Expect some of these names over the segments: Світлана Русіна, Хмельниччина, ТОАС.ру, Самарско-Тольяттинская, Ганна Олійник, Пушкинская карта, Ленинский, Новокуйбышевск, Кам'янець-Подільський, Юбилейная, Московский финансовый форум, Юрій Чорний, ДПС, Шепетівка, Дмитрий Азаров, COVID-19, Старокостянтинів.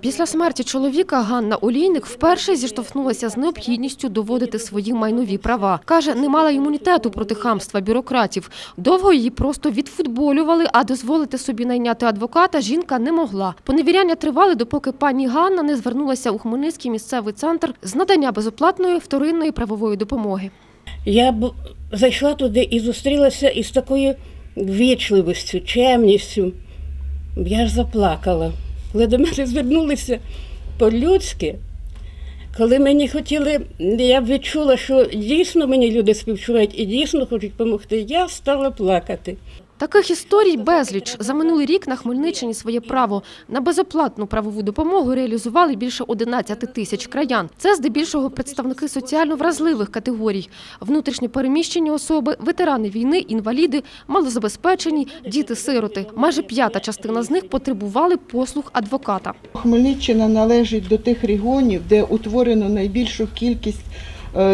Після смерті чоловіка Ганна Олійник вперше зіштовхнулася з необхідністю доводити свої майнові права. Каже, не мала імунітету проти хамства бюрократів. Довго її просто відфутболювали, а дозволити собі найняти адвоката жінка не могла. Поневіряння тривали, допоки пані Ганна не звернулася у Хмельницький місцевий центр з надання безоплатної вторинної правової допомоги. Я зайшла туди і зустрілася із такою вічливістю, чемністю. Я ж заплакала. Коли до мене звернулися по-людськи, коли мені хотіли, я відчула, що дійсно мені люди співчувають і дійсно хочуть допомогти, я стала плакати. Таких історій безліч. За минулий рік на Хмельниччині своє право на безоплатну правову допомогу реалізували більше 11 тисяч краян. Це здебільшого представники соціально вразливих категорій. Внутрішньо переміщені особи, ветерани війни, інваліди, малозабезпечені, діти-сироти. Майже п'ята частина з них потребували послуг адвоката. Хмельниччина належить до тих регіонів, де утворено найбільшу кількість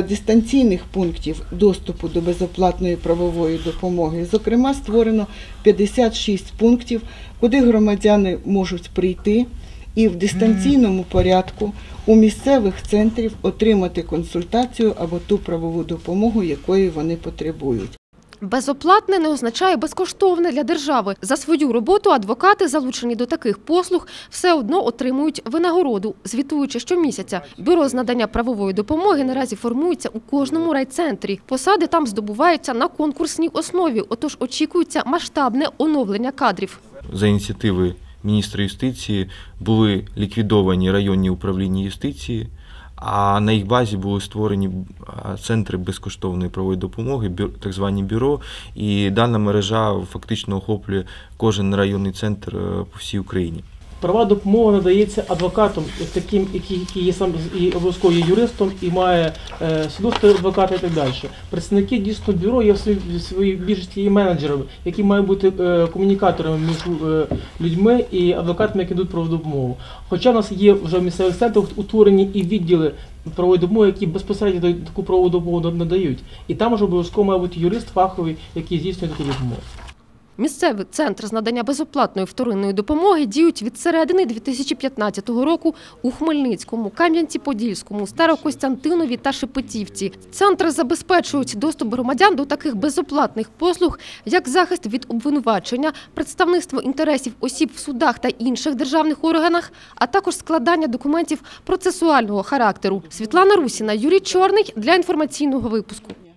дистанційних пунктів доступу до безоплатної правової допомоги. Зокрема, створено 56 пунктів, куди громадяни можуть прийти і в дистанційному порядку у місцевих центрів отримати консультацію або ту правову допомогу, якої вони потребують. Безоплатне не означає безкоштовне для держави. За свою роботу адвокати, залучені до таких послуг, все одно отримують винагороду, звітуючи щомісяця. Бюро з надання правової допомоги наразі формується у кожному райцентрі. Посади там здобуваються на конкурсній основі, отож очікується масштабне оновлення кадрів. За ініціативи міністра юстиції були ліквідовані районні управління юстиції, а на їх базі були створені центри безкоштовної правової допомоги, так звані бюро, і дана мережа фактично охоплює кожен районний центр по всій Україні. Правова допомога надається адвокатом, таким, який є сам і обов'язково є юристом, і має судового адвоката і так далі. Представники дійсно бюро є в своїй більшості і менеджерами, які мають бути комунікаторами між людьми і адвокатами, які йдуть правову допомогу. Хоча в нас є вже в місцевих центрах утворені і відділи правової допомоги, які безпосередньо таку правову допомогу надають. І там вже обов'язково має бути юрист фаховий, який здійснює таку допомогу. Місцевий центр з надання безоплатної вторинної допомоги діють від середини 2015 року у Хмельницькому, Кам'янці-Подільському, Старокостянтинові та Шепетівці. Центри забезпечують доступ громадян до таких безоплатних послуг, як захист від обвинувачення, представництво інтересів осіб в судах та інших державних органах, а також складання документів процесуального характеру. Світлана Русіна, Юрій Чорний для інформаційного випуску.